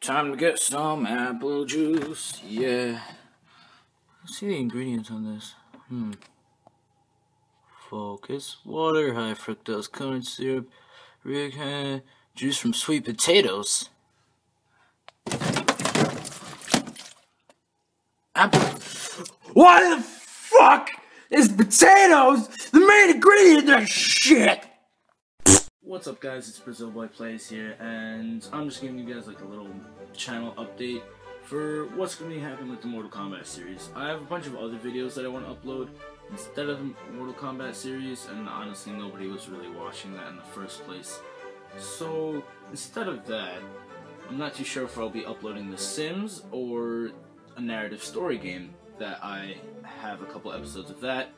Time to get some apple juice, yeah. Let's see the ingredients on this. Focus, water, high fructose corn syrup, juice from sweet potatoes. Apple. Why the fuck is potatoes the main ingredient in that shit? What's up, guys? It's BrazilBoyPlays here, and I'm just giving you guys like a little channel update for what's going to be happening with the Mortal Kombat series. I have a bunch of other videos that I want to upload instead of the Mortal Kombat series, and honestly nobody was really watching that in the first place. So instead of that, I'm not too sure if I'll be uploading The Sims or a narrative story game that I have a couple episodes of. That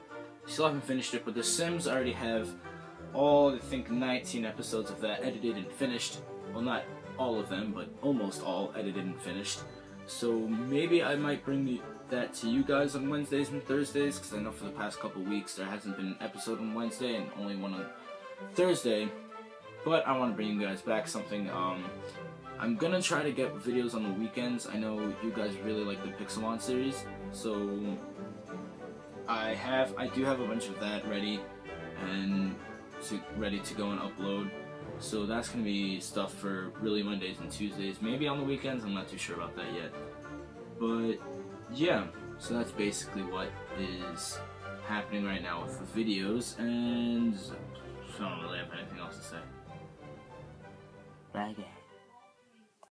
still haven't finished it, but The Sims I already have all, I think, 19 episodes of that edited and finished. Well, not all of them, but almost all edited and finished. So maybe I might bring that to you guys on Wednesdays and Thursdays, because I know for the past couple weeks there hasn't been an episode on Wednesday and only one on Thursday. But I want to bring you guys back something. I'm going to try to get videos on the weekends. I know you guys really like the Pixelmon series, so I do have a bunch of that ready and ready to go and upload. So that's going to be stuff for really Mondays and Tuesdays, maybe on the weekends, I'm not too sure about that yet. But yeah, so that's basically what is happening right now with the videos, and I don't really have anything else to say. Bye guys.